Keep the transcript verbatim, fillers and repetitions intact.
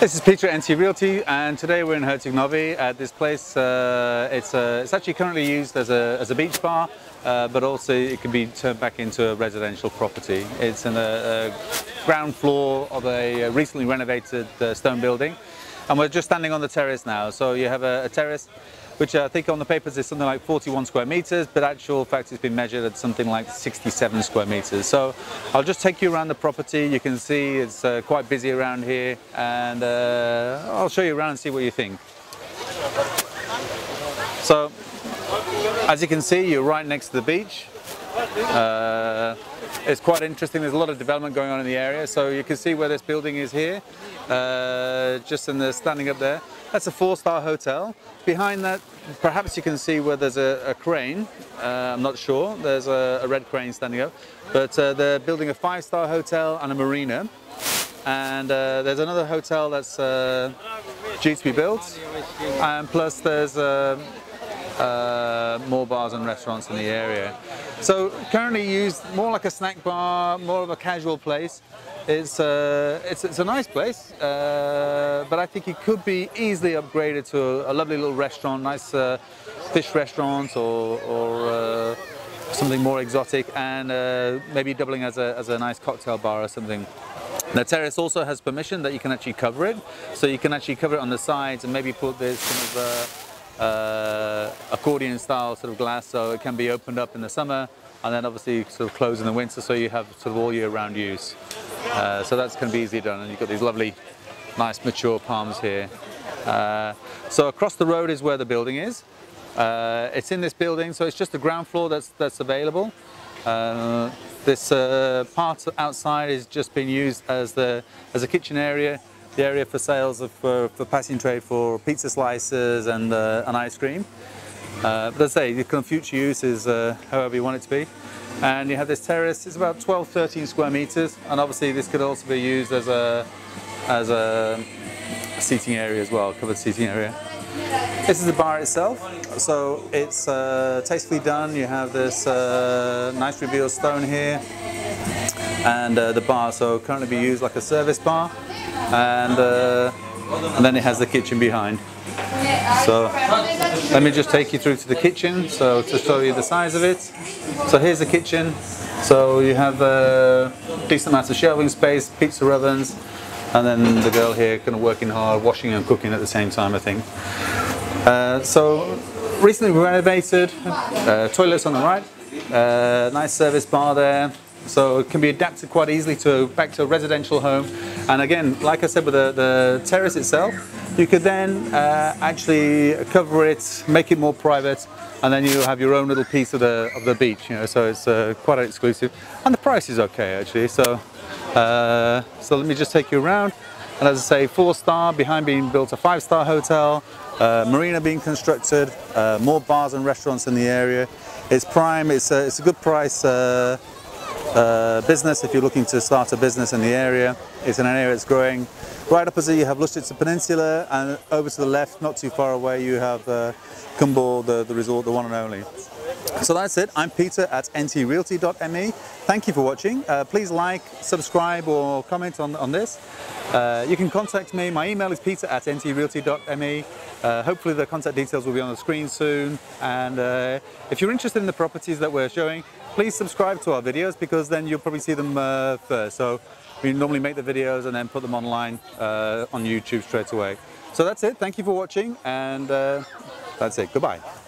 This is Peter, N T Realty, and today we're in Herceg Novi at this place. Uh, it's, uh, it's actually currently used as a, as a beach bar, uh, but also it can be turned back into a residential property. It's in a, a ground floor of a recently renovated uh, stone building, and we're just standing on the terrace now. So you have a, a terrace, which I think on the papers is something like forty-one square meters, but actual fact it's been measured at something like sixty-seven square meters. So I'll just take you around the property. You can see it's uh, quite busy around here, and uh, I'll show you around and see what you think. So as you can see, you're right next to the beach. Uh, it's quite interesting. There's a lot of development going on in the area, so you can see where this building is here, uh, just in the standing up there. That's a four-star hotel. Behind that, perhaps you can see where there's a, a crane. Uh, I'm not sure. There's a, a red crane standing up, but uh, they're building a five-star hotel and a marina. And uh, there's another hotel that's uh, due to be built, and plus there's uh, uh, more bars and restaurants in the area. So currently used more like a snack bar, more of a casual place. It's, uh, it's, it's a nice place, uh, but I think it could be easily upgraded to a, a lovely little restaurant, nice uh, fish restaurant or, or uh, something more exotic, and uh, maybe doubling as a, as a nice cocktail bar or something. The terrace also has permission that you can actually cover it, so you can actually cover it on the sides and maybe put this kind of Uh, Uh, accordion style sort of glass, so it can be opened up in the summer and then obviously sort of closed in the winter, so you have sort of all year round use. Uh, so that's going to be easily done, and you've got these lovely nice mature palms here. Uh, so across the road is where the building is. Uh, it's in this building, so it's just the ground floor that's, that's available. Uh, this uh, part outside is just being used as, the, as a kitchen area. The area for sales of, for, for passing trade for pizza slices and, uh, and ice cream. Uh, but as I say, you can future use is uh, however you want it to be. And you have this terrace. It's about twelve, thirteen square meters, and obviously this could also be used as a as a seating area as well, covered seating area. This is the bar itself, so it's uh, tastefully done. You have this uh, nice revealed stone here, and uh, the bar, so currently be used like a service bar. And, uh, and then it has the kitchen behind. So let me just take you through to the kitchen, so to show you the size of it. So here's the kitchen. So you have a decent amount of shelving space, pizza ovens, and then the girl here kind of working hard, washing and cooking at the same time, I think. Uh, so recently renovated, uh, toilets on the right, uh, nice service bar there. So it can be adapted quite easily to back to a residential home. And again, like I said, with the, the terrace itself, you could then uh, actually cover it, make it more private, and then you have your own little piece of the of the beach. You know, so it's uh, quite exclusive, and the price is okay actually. So, uh, so let me just take you around. And as I say, four star, behind being built a five star hotel, uh, marina being constructed, uh, more bars and restaurants in the area. It's prime. It's a, it's a good price. Uh, Uh, business, if you're looking to start a business in the area. It's in an area that's growing. Right opposite you have Lustica Peninsula, and over to the left, not too far away, you have uh, Gumball, the, the resort, the one and only. So that's it. I'm Peter at N T Realty dot M E. Thank you for watching. Uh, please like, subscribe or comment on, on this. Uh, you can contact me. My email is peter at N T Realty dot M E. Uh, hopefully the contact details will be on the screen soon. And uh, if you're interested in the properties that we're showing, please subscribe to our videos, because then you'll probably see them uh, first. So we normally make the videos and then put them online uh, on YouTube straight away. So that's it. Thank you for watching, and uh, that's it. Goodbye.